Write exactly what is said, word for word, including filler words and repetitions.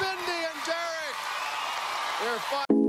Bindi and Derek. They're fighting.